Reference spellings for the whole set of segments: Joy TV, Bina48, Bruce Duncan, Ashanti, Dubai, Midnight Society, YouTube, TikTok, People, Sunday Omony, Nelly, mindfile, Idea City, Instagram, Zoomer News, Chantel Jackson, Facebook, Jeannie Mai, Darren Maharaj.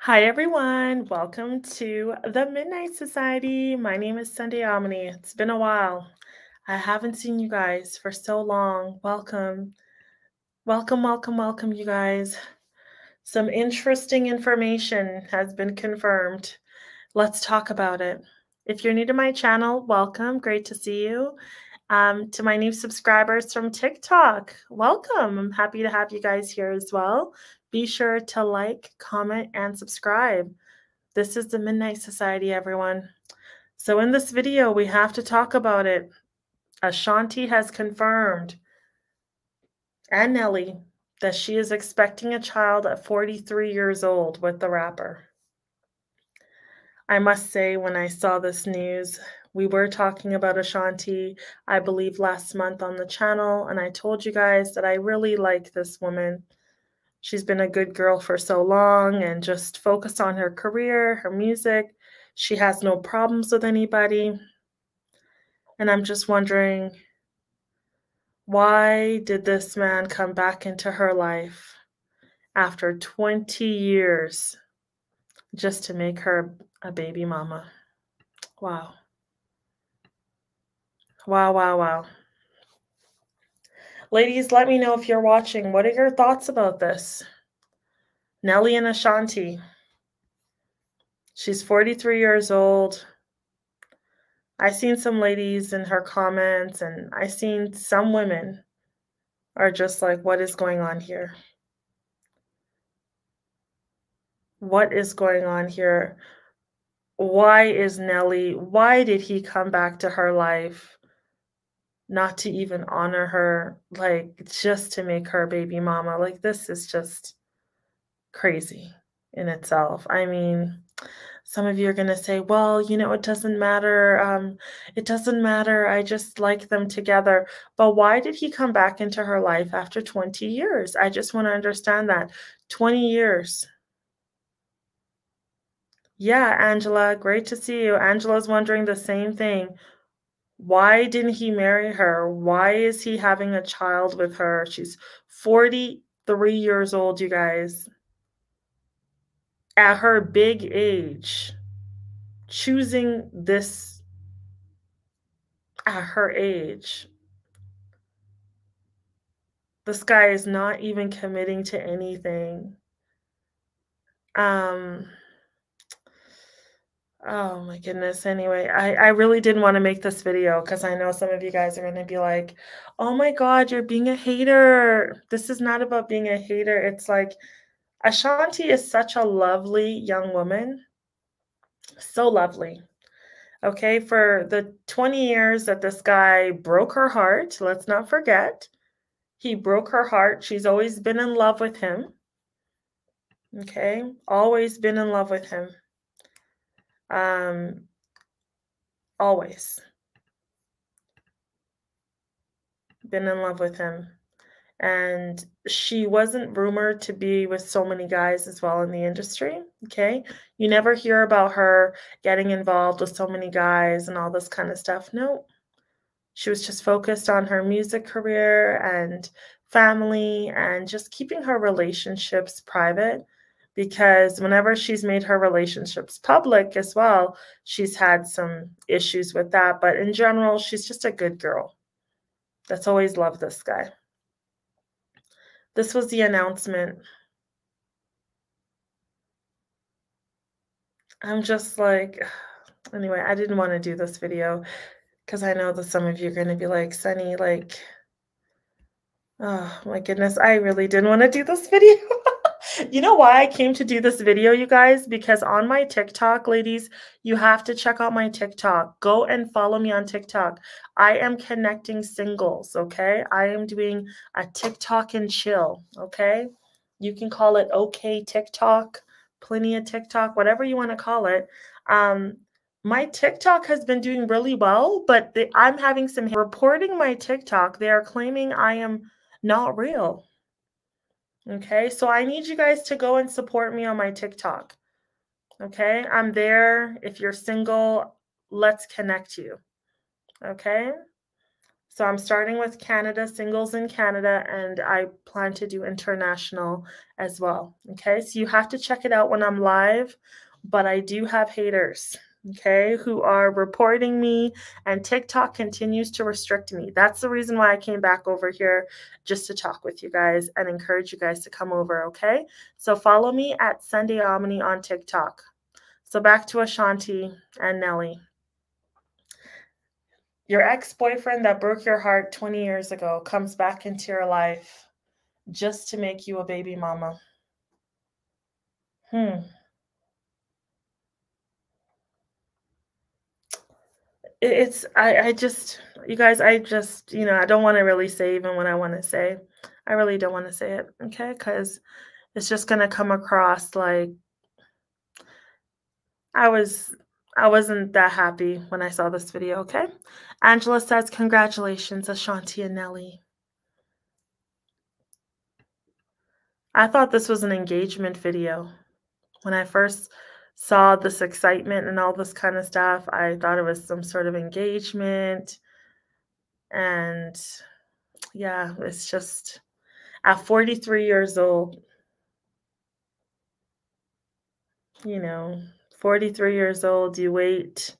Hi, everyone. Welcome to the Midnight Society. My name is Sunday Omony. It's been a while. I haven't seen you guys for so long. Welcome. Welcome, welcome, welcome, you guys. Some interesting information has been confirmed. Let's talk about it. If you're new to my channel, welcome. Great to see you. To my new subscribers from TikTok, welcome. I'm happy to have you guys here as well. Be sure to like, comment, and subscribe. This is the Midnight Society, everyone. So in this video, we have to talk about it. Ashanti has confirmed, and Nelly, that she is expecting a child at 43 years old with the rapper. I must say, when I saw this news, we were talking about Ashanti, I believe, last month on the channel, and I told you guys that I really like this woman. She's been a good girl for so long and just focused on her career, her music. She has no problems with anybody. And I'm just wondering, why did this man come back into her life after 20 years just to make her a baby mama? Wow. Wow, wow, wow. Ladies, let me know if you're watching. What are your thoughts about this? Nelly and Ashanti. She's 43 years old. I've seen some ladies in her comments, and I've seen some women are just like, what is going on here? What is going on here? Why is Nelly, why did he come back to her life? Not to even honor her, like just to make her baby mama. Like, this is just crazy in itself. I mean, some of you are going to say, well, you know, it doesn't matter. It doesn't matter. I just like them together. But why did he come back into her life after 20 years? I just want to understand that. 20 years. Yeah, Angela, great to see you. Angela's wondering the same thing. Why didn't he marry her? Why is he having a child with her? She's 43 years old, you guys. At her big age, choosing this at her age. This guy is not even committing to anything. Oh my goodness. Anyway, I really didn't want to make this video because I know some of you guys are going to be like, oh my God, you're being a hater. This is not about being a hater. It's like, Ashanti is such a lovely young woman. So lovely. Okay. For the 20 years that this guy broke her heart, let's not forget, he broke her heart. She's always been in love with him. Okay. Always been in love with him. Always been in love with him. And she wasn't rumored to be with so many guys as well in the industry. Okay. You never hear about her getting involved with so many guys and all this kind of stuff. No, she was just focused on her music career and family and just keeping her relationships private. Because whenever she's made her relationships public as well, she's had some issues with that. But in general, she's just a good girl that's always loved this guy. This was the announcement. I'm just like, anyway, I didn't want to do this video because I know that some of you are going to be like, Sunny, like, oh my goodness, I really didn't want to do this video. You know why I came to do this video, you guys? Because on my TikTok, ladies, you have to check out my TikTok. Go and follow me on TikTok. I am connecting singles, okay? I am doing a TikTok and chill, okay? You can call it okay TikTok, plenty of TikTok, whatever you want to call it. My TikTok has been doing really well, but I'm having some reporting my TikTok. They are claiming I am not real. Okay, so I need you guys to go and support me on my TikTok. Okay, I'm there. If you're single, let's connect you. Okay, So I'm starting with Canada, singles in Canada, and I plan to do international as well. Okay, so you have to check it out when I'm live, but I do have haters, okay, who are reporting me, and TikTok continues to restrict me. That's the reason why I came back over here, just to talk with you guys and encourage you guys to come over, okay? So follow me at Sunday Omony on TikTok. So back to Ashanti and Nelly. Your ex-boyfriend that broke your heart 20 years ago comes back into your life just to make you a baby mama. I just, you guys, I don't want to really say even what I want to say. I really don't want to say it, okay? Because it's just going to come across like I wasn't that happy when I saw this video, okay? Angela says, congratulations, Ashanti and Nelly. I thought this was an engagement video. When I first saw this excitement and all this kind of stuff, I thought it was some sort of engagement. And yeah, it's just, at 43 years old, you know, 43 years old, you wait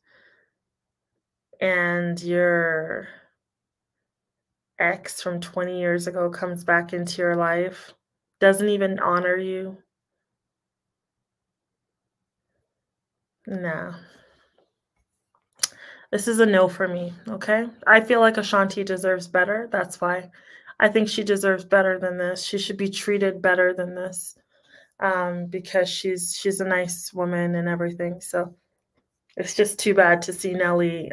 and your ex from 20 years ago comes back into your life, doesn't even honor you. No. This is a no for me, okay? I feel like Ashanti deserves better. That's why I think she deserves better than this. She should be treated better than this. Because she's a nice woman and everything. So it's just too bad to see Nelly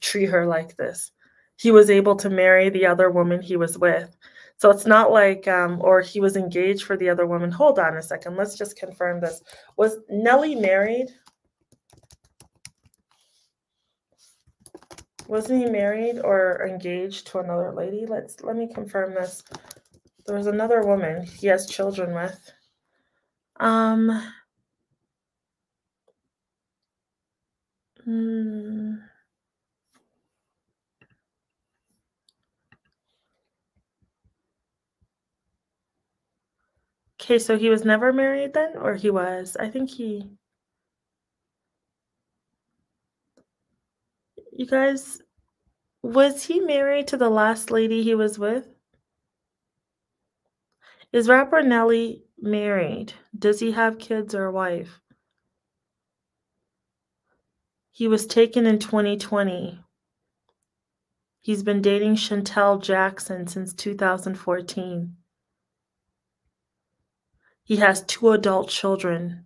treat her like this. He was able to marry the other woman he was with. So it's not like, or he was engaged for the other woman. Hold on a second. Let's just confirm this. Was Nelly married? Wasn't he married or engaged to another lady? Let me confirm this. There was another woman he has children with. Okay, so he was never married then, or he was? I think he... You guys, was he married to the last lady he was with? Is rapper Nelly married? Does he have kids or a wife? He was taken in 2020. He's been dating Chantel Jackson since 2014. He has 2 adult children,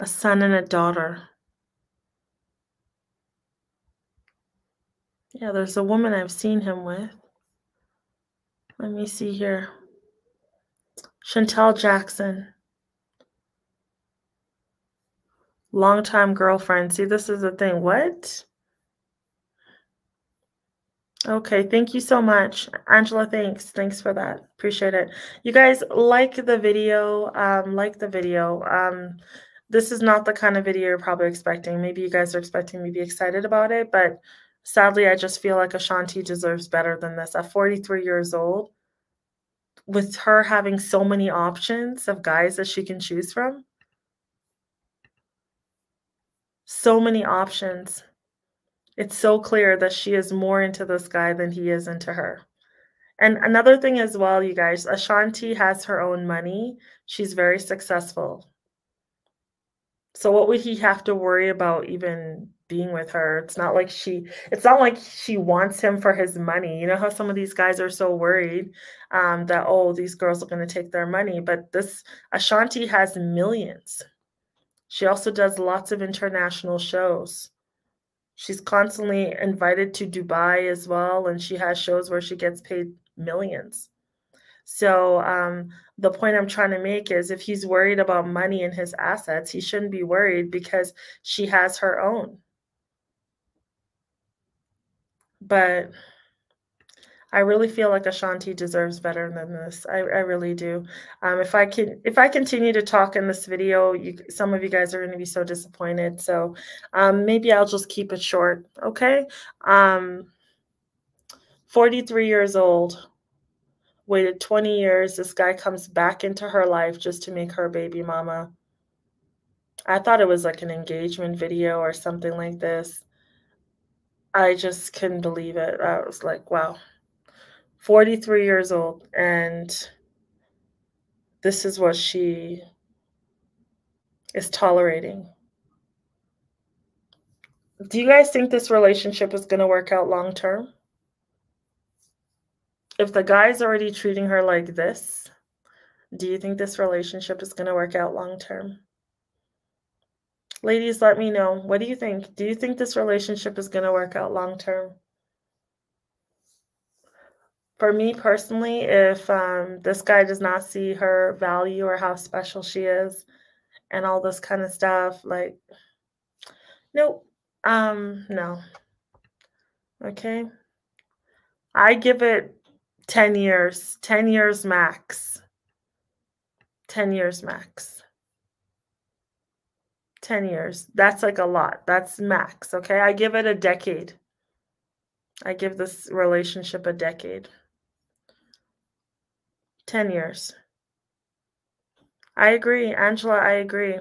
a son and a daughter. Yeah, there's a woman I've seen him with. Let me see here. Chantel Jackson, longtime girlfriend. See, this is the thing. What? Okay, thank you so much. Angela, thanks. Thanks for that. Appreciate it. You guys, like the video. This is not the kind of video you're probably expecting. Maybe you guys are expecting me to be excited about it, but sadly, I just feel like Ashanti deserves better than this. At 43 years old, with her having so many options of guys that she can choose from. So many options. It's so clear that she is more into this guy than he is into her. And another thing as well, you guys, Ashanti has her own money. She's very successful. So what would he have to worry about even being with her? It's not like she wants him for his money. You know how some of these guys are so worried that, oh, these girls are going to take their money. But this Ashanti has millions. She also does lots of international shows. She's constantly invited to Dubai as well. And she has shows where she gets paid millions. So the point I'm trying to make is, if he's worried about money and his assets, he shouldn't be worried, because she has her own. But I really feel like Ashanti deserves better than this. I really do. If I continue to talk in this video, some of you guys are going to be so disappointed. So maybe I'll just keep it short. Okay. 43 years old, waited 20 years. This guy comes back into her life just to make her baby mama. I thought it was like an engagement video or something like this. I just couldn't believe it. I was like, wow, 43 years old. And this is what she is tolerating. Do you guys think this relationship is going to work out long term? If the guy's already treating her like this, do you think this relationship is going to work out long term? Ladies, let me know. What do you think? Do you think this relationship is going to work out long term? For me personally, if this guy does not see her value or how special she is and all this kind of stuff, like, nope. No. Okay. I give it 10 years. 10 years max. 10 years max. 10 years. That's like a lot. That's max. Okay. I give it a decade. I give this relationship a decade. 10 years. I agree, Angela. I agree.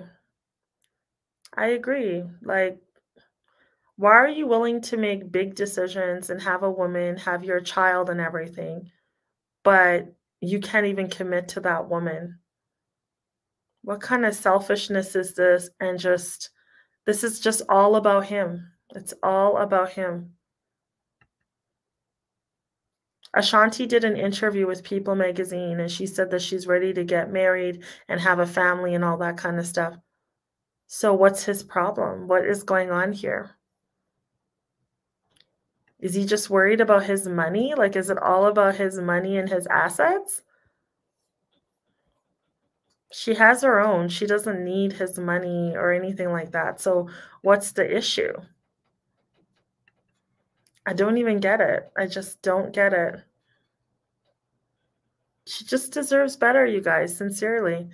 I agree. Like, why are you willing to make big decisions and have a woman, have your child and everything, but you can't even commit to that woman? What kind of selfishness is this? And just, this is just all about him. It's all about him. Ashanti did an interview with People magazine, and she said that she's ready to get married and have a family and all that kind of stuff. So what's his problem? What is going on here? Is he just worried about his money? Like, is it all about his money and his assets? She has her own. She doesn't need his money or anything like that. So what's the issue? I don't even get it. I just don't get it. She just deserves better, you guys, sincerely.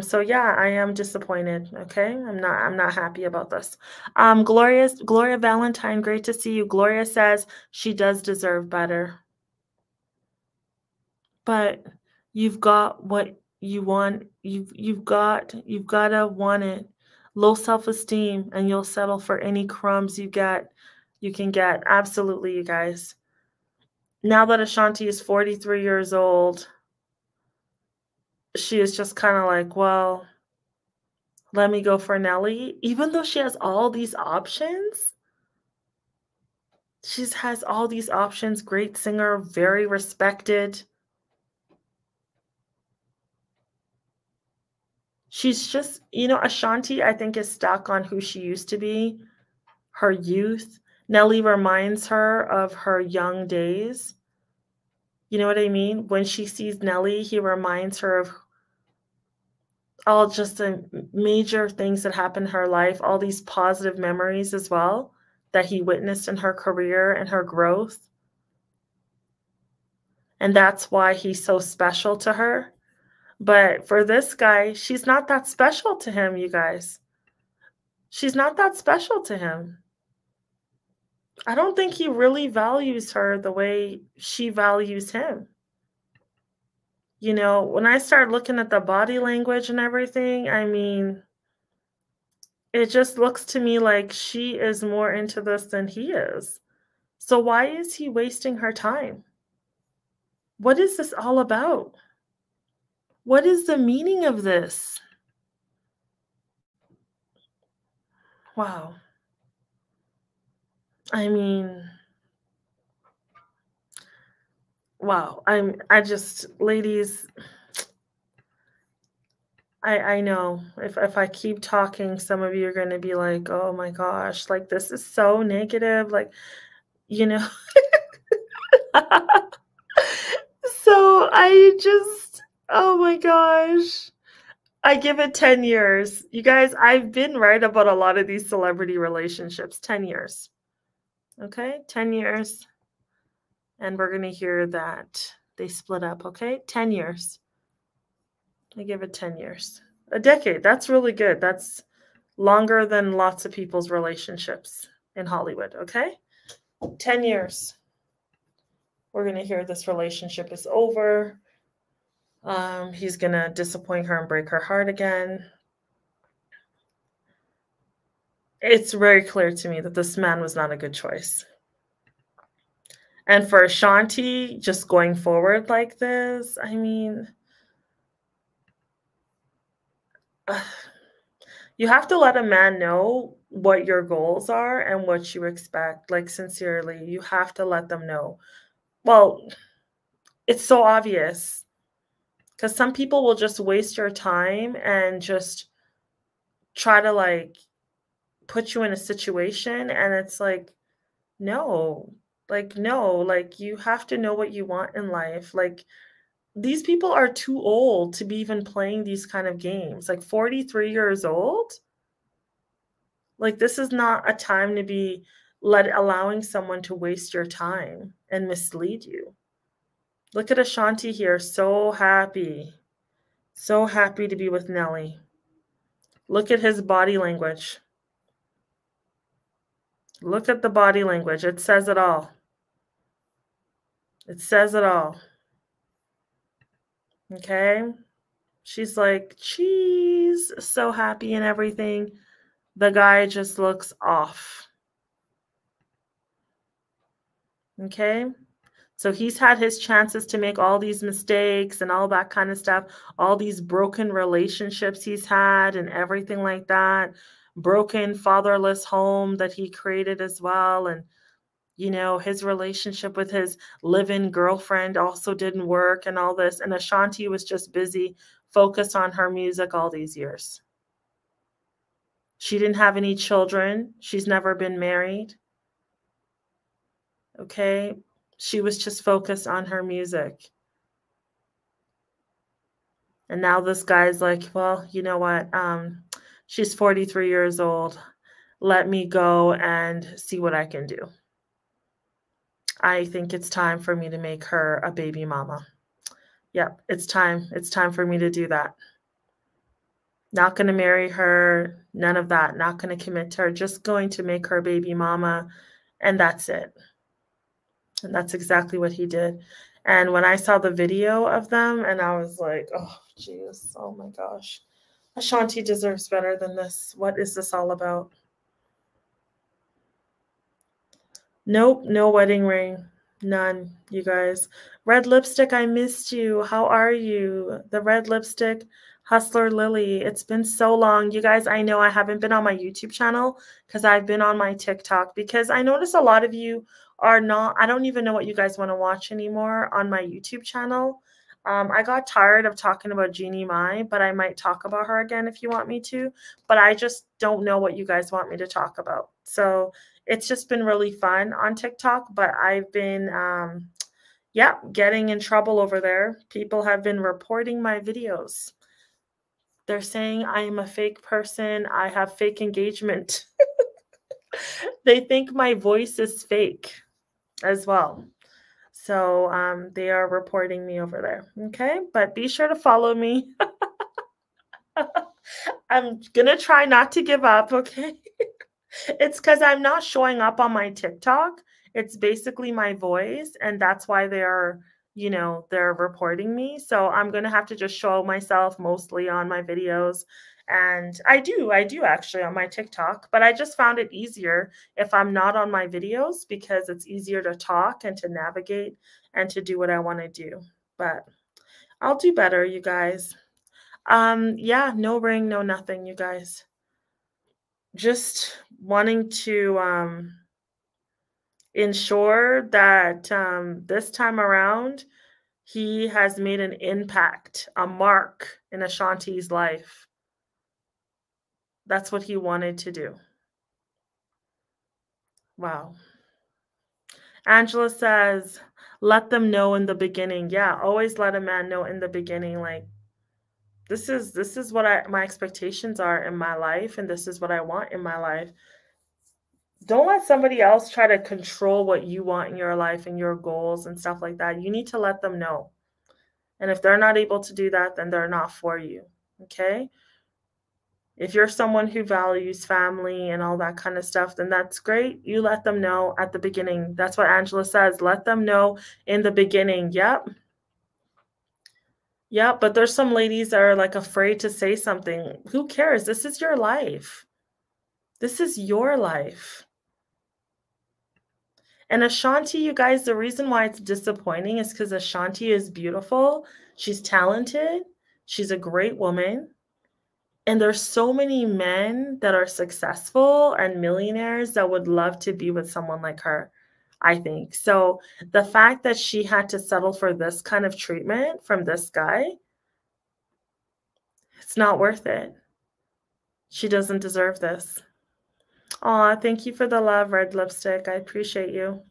So yeah, I am disappointed. Okay. I'm not happy about this. Gloria Valentine, great to see you. Gloria says she does deserve better, but you've got what you want. You've gotta want it. Low self-esteem, and you'll settle for any crumbs you can get. Absolutely, you guys. Now that Ashanti is 43 years old, she is just kind of like, well, let me go for Nelly. Even though she has all these options, she has all these options. Great singer, very respected. She's just, you know, Ashanti, I think, is stuck on who she used to be, her youth. Nelly reminds her of her young days. You know what I mean? When she sees Nelly, he reminds her of all just the major things that happened in her life, all these positive memories as well that he witnessed in her career and her growth. And that's why he's so special to her. But for this guy, she's not that special to him, you guys. She's not that special to him. I don't think he really values her the way she values him. You know, when I start looking at the body language and everything, I mean, it just looks to me like she is more into this than he is. So why is he wasting her time? What is this all about? What is the meaning of this? Wow. I mean, wow. I just, ladies, I know if I keep talking, some of you are going to be like, oh my gosh, like, this is so negative. Like, you know, so I just, oh my gosh. I give it 10 years. You guys, I've been right about a lot of these celebrity relationships, 10 years. Okay, 10 years, and we're going to hear that they split up, okay? 10 years. I give it 10 years. A decade, that's really good. That's longer than lots of people's relationships in Hollywood, okay? 10 years. We're going to hear this relationship is over. He's going to disappoint her and break her heart again. It's very clear to me that this man was not a good choice. And for Ashanti, just going forward like this, I mean, you have to let a man know what your goals are and what you expect. Like, sincerely, you have to let them know. Well, it's so obvious, because some people will just waste your time and just try to, like, put you in a situation, and it's like, no. Like, no, like, you have to know what you want in life. Like, these people are too old to be even playing these kind of games. Like, 43 years old? Like, this is not a time to be allowing someone to waste your time and mislead you. Look at Ashanti here, so happy to be with Nelly. Look at his body language. Look at the body language. It says it all. It says it all. Okay? She's like, cheese, so happy and everything. The guy just looks off. Okay? So he's had his chances to make all these mistakes and all that kind of stuff. All these broken relationships he's had and everything like that. Broken, fatherless home that he created as well. And, you know, his relationship with his live-in girlfriend also didn't work and all this. And Ashanti was just busy, focused on her music all these years. She didn't have any children. She's never been married. Okay? She was just focused on her music. And now this guy's like, well, you know what? She's 43 years old. Let me go and see what I can do. I think it's time for me to make her a baby mama. Yep, it's time. It's time for me to do that. Not going to marry her. None of that. Not going to commit to her. Just going to make her baby mama. And that's it. And that's exactly what he did. And when I saw the video of them, and I was like, oh, geez. Oh, my gosh. Ashanti deserves better than this. What is this all about? Nope, no wedding ring. None, you guys. Red lipstick, I missed you. How are you? The red lipstick, Hustler Lily. It's been so long. You guys, I know I haven't been on my YouTube channel because I've been on my TikTok, because I notice a lot of you are not, I don't even know what you guys want to watch anymore on my YouTube channel. I got tired of talking about Jeannie Mai, but I might talk about her again if you want me to. But I just don't know what you guys want me to talk about. So it's just been really fun on TikTok, but I've been, yeah, getting in trouble over there. People have been reporting my videos. They're saying I am a fake person. I have fake engagement. They think my voice is fake as well. So they are reporting me over there, okay? But be sure to follow me. I'm going to try not to give up, okay? It's because I'm not showing up on my TikTok. It's basically my voice, and that's why they are, you know, they're reporting me. So I'm going to have to just show myself mostly on my videos. And I do actually on my TikTok, but I just found it easier if I'm not on my videos, because it's easier to talk and to navigate and to do what I want to do. But I'll do better, you guys. Yeah, no ring, no nothing, you guys. Just wanting to ensure that this time around, he has made an impact, a mark in Ashanti's life. That's what he wanted to do. Wow. Angela says, let them know in the beginning. Yeah, always let a man know in the beginning. Like, this is what my expectations are in my life, and this is what I want in my life. Don't let somebody else try to control what you want in your life and your goals and stuff like that. You need to let them know. And if they're not able to do that, then they're not for you. Okay? If you're someone who values family and all that kind of stuff, then that's great. You let them know at the beginning. That's what Angela says. Let them know in the beginning. Yep. Yeah, but there's some ladies that are like afraid to say something. Who cares? This is your life. This is your life. And Ashanti, you guys, the reason why it's disappointing is because Ashanti is beautiful. She's talented. She's a great woman. And there's so many men that are successful and millionaires that would love to be with someone like her, I think. So the fact that she had to settle for this kind of treatment from this guy, it's not worth it. She doesn't deserve this. Aw, thank you for the love, Red Lipstick. I appreciate you.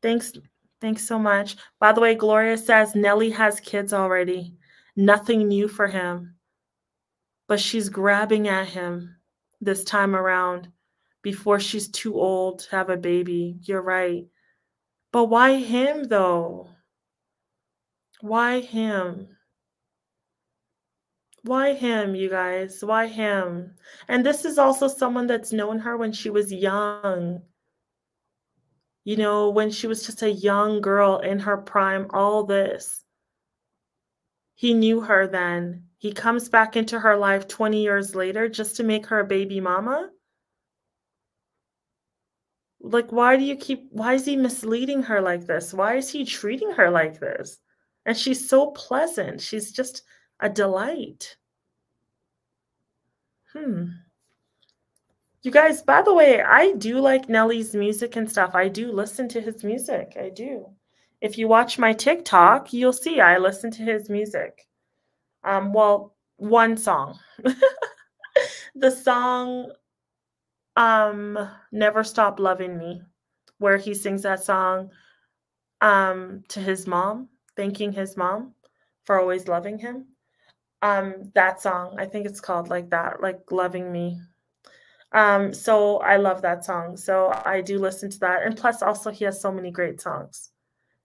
Thanks so much. By the way, Gloria says Nelly has kids already. Nothing new for him. But she's grabbing at him this time around. Before she's too old to have a baby. You're right. But why him, though? Why him? Why him, you guys? Why him? And this is also someone that's known her when she was young. You know, when she was just a young girl in her prime, all this. He knew her then. He comes back into her life 20 years later just to make her a baby mama. Like, why is he misleading her like this? Why is he treating her like this? And she's so pleasant. She's just a delight. You guys, by the way, I do like Nelly's music and stuff. I do listen to his music. I do. If you watch my TikTok, you'll see I listen to his music. Well, one song. The song... Never Stop Loving Me, where he sings that song to his mom, thanking his mom for always loving him. That song, I think it's called like that, like Loving Me. So I love that song. So I do listen to that. And plus also he has so many great songs.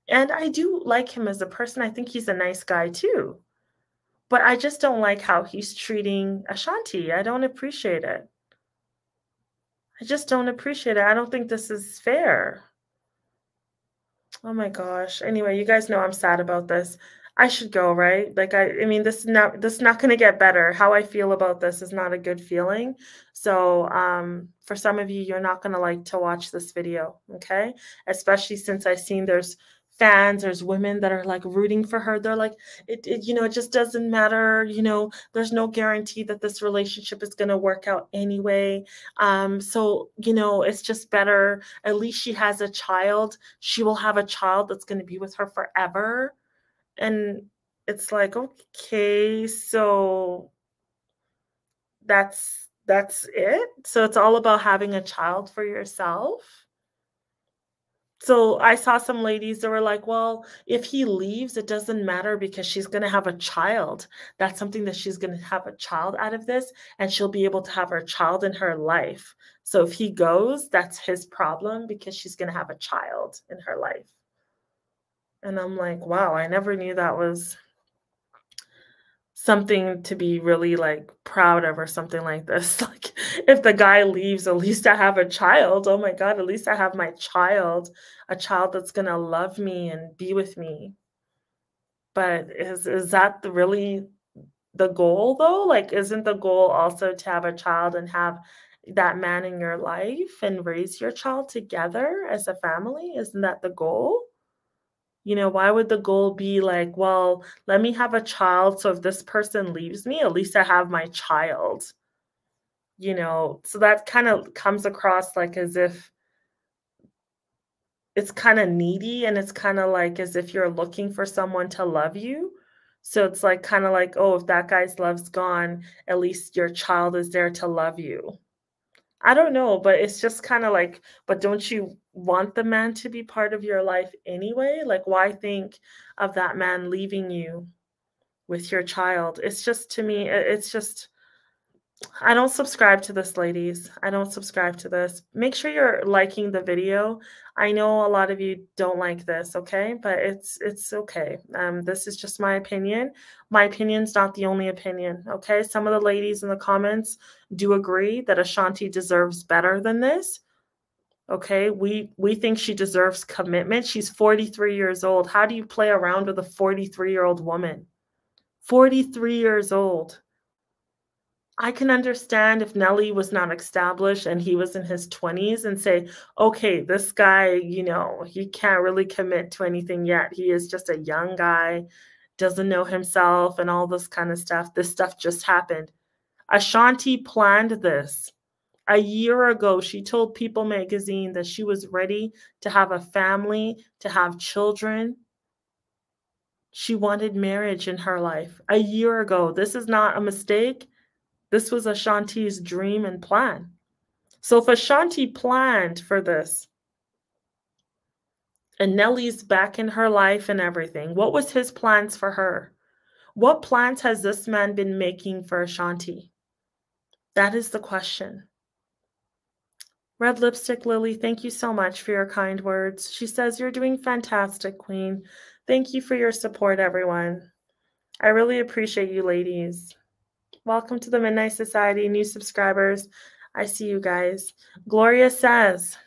And I do like him as a person. I think he's a nice guy too. But I just don't like how he's treating Ashanti. I don't appreciate it. I just don't appreciate it. I don't think this is fair. Oh my gosh. Anyway, you guys know I'm sad about this. I should go, right? Like I mean, this is not going to get better. How I feel about this is not a good feeling. So, for some of you, you're not going to like to watch this video, okay? Especially since I've seen there's fans, there's women that are like rooting for her. They're like, it you know, it just doesn't matter. You know, there's no guarantee that this relationship is going to work out anyway. So, you know, it's just better. At least she has a child. She will have a child that's going to be with her forever. And it's like, okay, so that's it. So it's all about having a child for yourself. So I saw some ladies that were like, well, if he leaves, it doesn't matter because she's going to have a child. That's something that she's going to have a child out of this, and she'll be able to have her child in her life. So if he goes, that's his problem because she's going to have a child in her life. And I'm like, wow, I never knew that was something to be really like proud of or something like this. Like if the guy leaves, at least I have a child. Oh my God, at least I have my child, a child that's going to love me and be with me. But is that really the goal though? Like, isn't the goal also to have a child and have that man in your life and raise your child together as a family? Isn't that the goal? You know, why would the goal be like, well, let me have a child. So if this person leaves me, at least I have my child, you know, so that kind of comes across like as if it's kind of needy and it's kind of like as if you're looking for someone to love you. So it's like kind of like, oh, if that guy's love's gone, at least your child is there to love you. I don't know, but it's just kind of like, but don't you want the man to be part of your life anyway? Like, why think of that man leaving you with your child? It's just, to me, it's just, I don't subscribe to this, ladies. I don't subscribe to this. Make sure you're liking the video. I know a lot of you don't like this, okay? But it's okay. This is just my opinion. My opinion's not the only opinion, okay? Some of the ladies in the comments do agree that Ashanti deserves better than this. Okay, we think she deserves commitment. She's 43 years old. How do you play around with a 43-year-old woman? 43 years old. I can understand if Nelly was not established and he was in his 20s and say, okay, this guy, you know, he can't really commit to anything yet. He is just a young guy, doesn't know himself and all this kind of stuff. This stuff just happened. Ashanti planned this. A year ago, she told People magazine that she was ready to have a family, to have children. She wanted marriage in her life. A year ago, this is not a mistake. This was Ashanti's dream and plan. So if Ashanti planned for this, and Nelly's back in her life and everything, what was his plans for her? What plans has this man been making for Ashanti? That is the question. Red Lipstick Lily, thank you so much for your kind words. She says, you're doing fantastic, Queen. Thank you for your support, everyone. I really appreciate you, ladies. Welcome to the Midnight Society, new subscribers. I see you guys. Gloria says,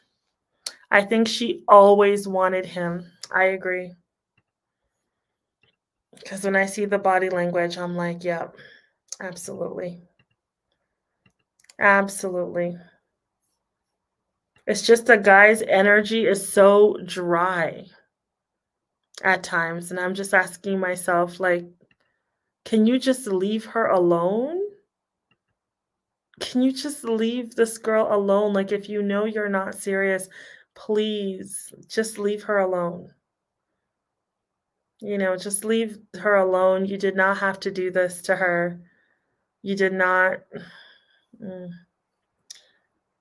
I think she always wanted him. I agree. Because when I see the body language, I'm like, yep, absolutely. Absolutely. It's just the guy's energy is so dry at times. And I'm just asking myself, like, can you just leave her alone? Can you just leave this girl alone? Like, if you know you're not serious, please just leave her alone. You know, just leave her alone. You did not have to do this to her. You did not...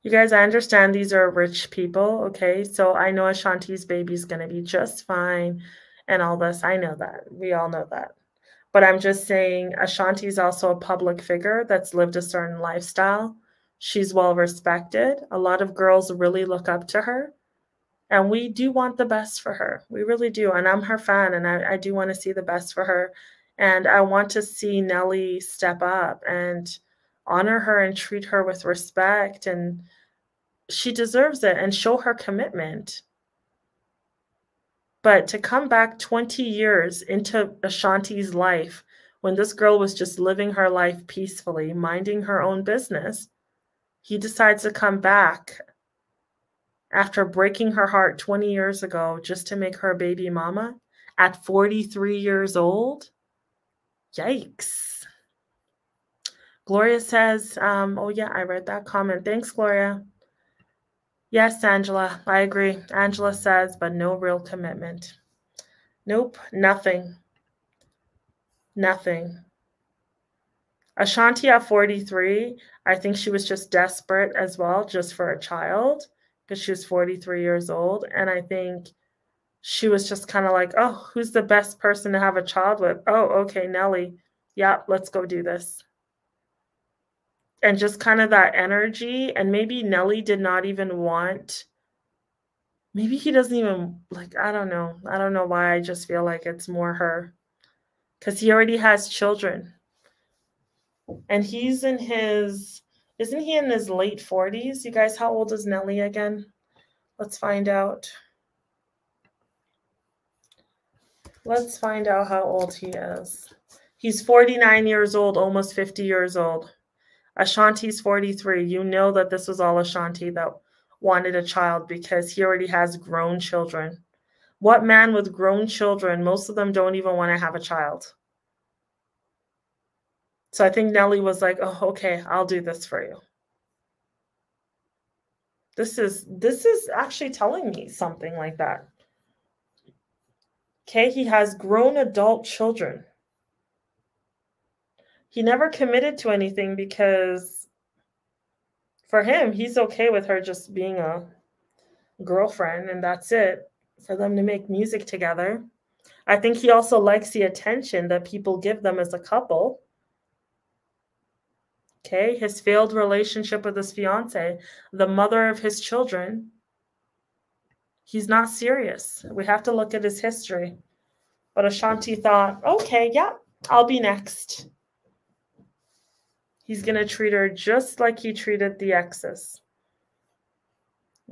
You guys, I understand these are rich people, okay? So I know Ashanti's baby is going to be just fine and all this. I know that. We all know that. But I'm just saying Ashanti's also a public figure that's lived a certain lifestyle. She's well-respected. A lot of girls really look up to her. And we do want the best for her. We really do. And I'm her fan, and I do want to see the best for her. And I want to see Nelly step up and honor her and treat her with respect, and she deserves it, and show her commitment. But to come back 20 years into Ashanti's life when this girl was just living her life peacefully, minding her own business, he decides to come back after breaking her heart 20 years ago just to make her a baby mama at 43 years old? Yikes. Gloria says, oh, yeah, I read that comment. Thanks, Gloria. Yes, Angela, I agree. Angela says, but no real commitment. Nope, nothing. Nothing. Ashanti at 43, I think she was just desperate as well, just for a child, because she was 43 years old. And I think she was just kind of like, oh, who's the best person to have a child with? Oh, okay, Nelly. Yeah, let's go do this. And just kind of that energy. And maybe Nelly did not even want, maybe he doesn't even, like, I don't know. I don't know why I just feel like it's more her. Because he already has children. And he's in his, isn't he in his late 40s? You guys, how old is Nelly again? Let's find out. Let's find out how old he is. He's 49 years old, almost 50 years old. Ashanti's 43. You know that this was all Ashanti that wanted a child because he already has grown children. What man with grown children, most of them don't even want to have a child. So I think Nelly was like, oh, okay, I'll do this for you. This is actually telling me something like that. Okay, he has grown adult children. He never committed to anything because for him, he's okay with her just being a girlfriend and that's it, for them to make music together. I think he also likes the attention that people give them as a couple. Okay, his failed relationship with his fiance, the mother of his children. He's not serious. We have to look at his history. But Ashanti thought, okay, yeah, I'll be next. He's going to treat her just like he treated the exes.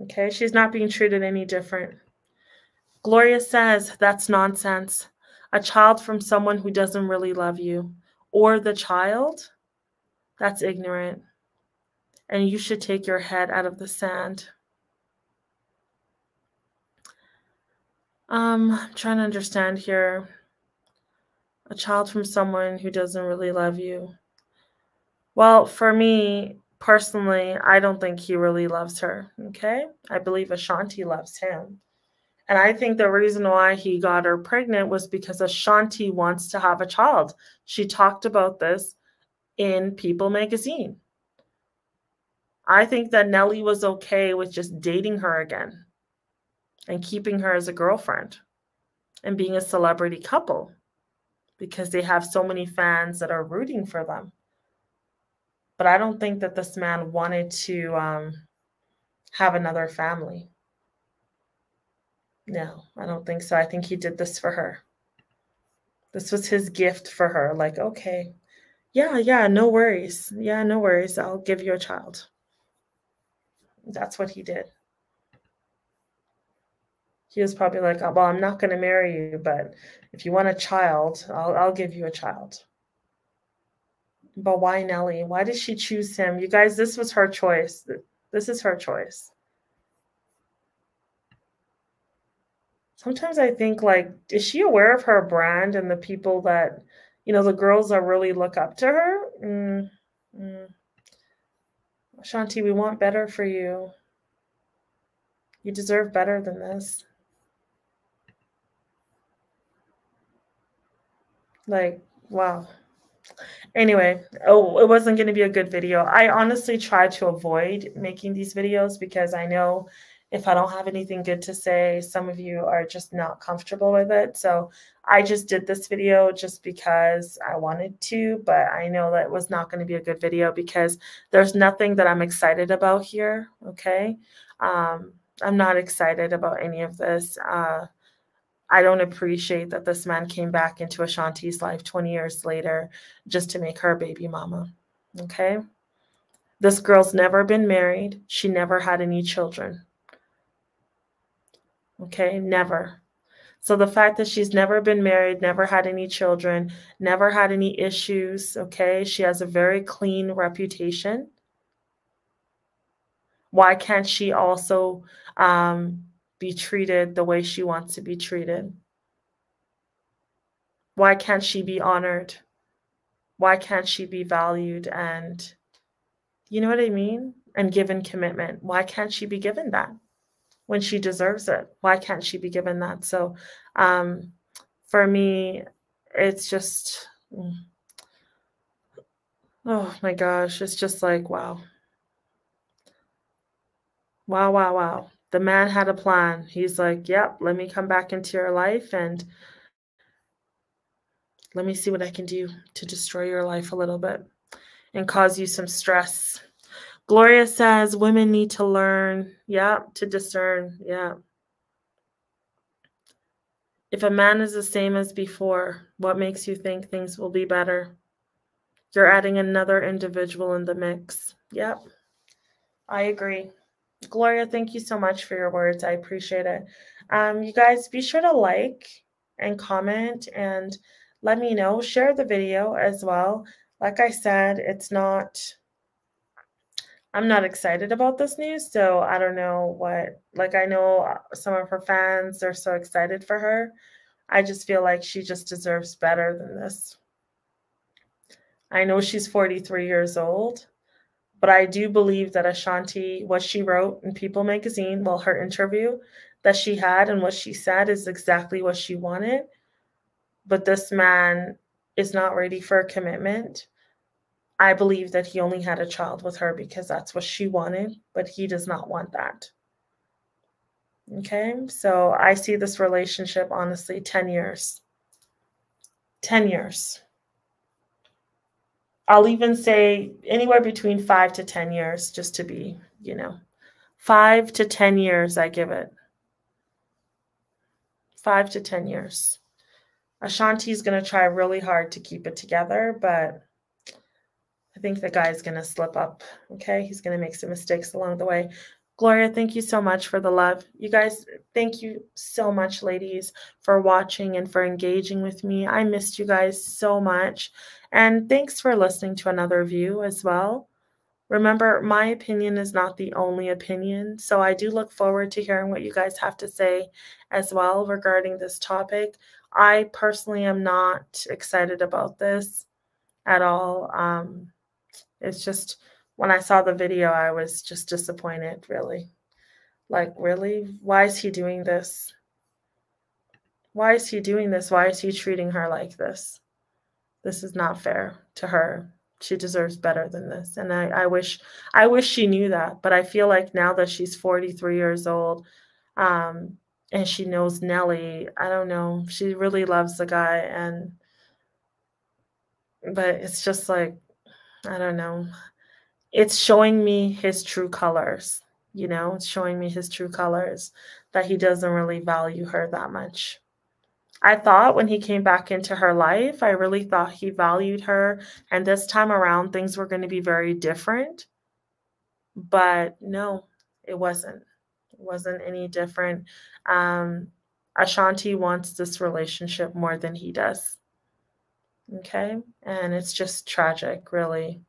Okay, she's not being treated any different. Gloria says, that's nonsense. A child from someone who doesn't really love you, or the child, that's ignorant. And you should take your head out of the sand. I'm trying to understand here. A child from someone who doesn't really love you. Well, for me, personally, I don't think he really loves her, okay? I believe Ashanti loves him. And I think the reason why he got her pregnant was because Ashanti wants to have a child. She talked about this in People magazine. I think that Nelly was okay with just dating her again and keeping her as a girlfriend and being a celebrity couple because they have so many fans that are rooting for them. But I don't think that this man wanted to have another family. No, I don't think so. I think he did this for her. This was his gift for her. Like, okay, yeah, no worries. Yeah, no worries. I'll give you a child. That's what he did. He was probably like, oh, well, I'm not going to marry you, but if you want a child, I'll give you a child. But why Nelly? Why did she choose him? You guys, this was her choice. This is her choice. Sometimes I think, like, is she aware of her brand and the people that, you know, the girls that really look up to her? Ashanti, we want better for you. You deserve better than this. Like, wow. Anyway, oh, it wasn't going to be a good video. I honestly try to avoid making these videos because I know if I don't have anything good to say, some of you are just not comfortable with it. So I just did this video just because I wanted to, but I know that it was not going to be a good video because there's nothing that I'm excited about here, okay? I'm not excited about any of this. I don't appreciate that this man came back into Ashanti's life 20 years later just to make her baby mama, okay? This girl's never been married. She never had any children. Okay, never. So the fact that she's never been married, never had any children, never had any issues, okay? She has a very clean reputation. Why can't she also be treated the way she wants to be treated? Why can't she be honored? Why can't she be valued and, you know what I mean? And given commitment. Why can't she be given that? When she deserves it, why can't she be given that? So for me, it's just, oh my gosh, it's just like, wow. Wow, wow, wow. The man had a plan. He's like, yep, let me come back into your life and let me see what I can do to destroy your life a little bit and cause you some stress. Gloria says women need to learn, yeah, to discern, yeah. If a man is the same as before, what makes you think things will be better? You're adding another individual in the mix. Yep, I agree. Gloria, thank you so much for your words. I appreciate it. You guys, be sure to like and comment and let me know. Share the video as well. Like I said, it's not... I'm not excited about this news, so I don't know what, like I know some of her fans are so excited for her. I just feel like she just deserves better than this. I know she's 43 years old, but I do believe that Ashanti, what she wrote in People magazine, well, her interview that she had and what she said is exactly what she wanted. But this man is not ready for a commitment. I believe that he only had a child with her because that's what she wanted, but he does not want that. Okay, so I see this relationship, honestly, 10 years. 10 years. I'll even say anywhere between 5 to 10 years, just to be, 5 to 10 years, I give it. 5 to 10 years. Ashanti's going to try really hard to keep it together, but I think the guy's going to slip up. Okay. He's going to make some mistakes along the way. Gloria, thank you so much for the love. You guys, thank you so much, ladies, for watching and for engaging with me. I missed you guys so much. And thanks for listening to another view as well. Remember, my opinion is not the only opinion. So I do look forward to hearing what you guys have to say as well regarding this topic. I personally am not excited about this at all. It's just... when I saw the video, I was just disappointed, really. Like, really? Why is he doing this? Why is he doing this? Why is he treating her like this? This is not fair to her. She deserves better than this. And I wish she knew that. But I feel like now that she's 43 years old and she knows Nelly, I don't know. She really loves the guy. But it's just like, I don't know. It's showing me his true colors, it's showing me his true colors, that he doesn't really value her that much. I thought when he came back into her life, I really thought he valued her. And this time around, things were going to be very different. But no, it wasn't. It wasn't any different. Ashanti wants this relationship more than he does. Okay. And it's just tragic, really.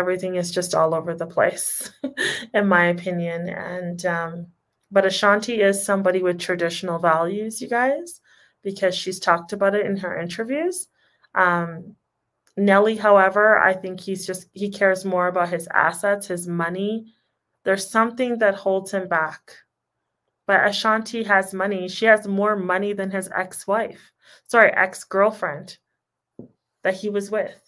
Everything is just all over the place, in my opinion. And but Ashanti is somebody with traditional values, you guys, because she's talked about it in her interviews. Nelly, however, I think he cares more about his assets, his money. There's something that holds him back. But Ashanti has money. She has more money than his ex-girlfriend that he was with.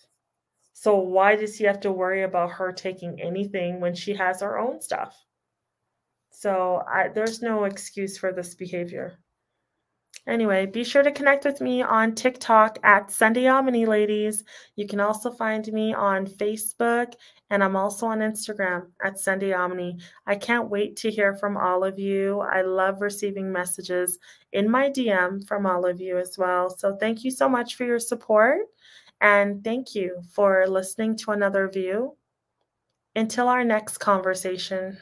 So why does he have to worry about her taking anything when she has her own stuff? So there's no excuse for this behavior. Anyway, be sure to connect with me on TikTok at Sunday Omony, ladies. You can also find me on Facebook, and I'm also on Instagram at Sunday Omony. I can't wait to hear from all of you. I love receiving messages in my DM from all of you as well. So thank you so much for your support. And thank you for listening to another view. Until our next conversation.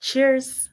Cheers.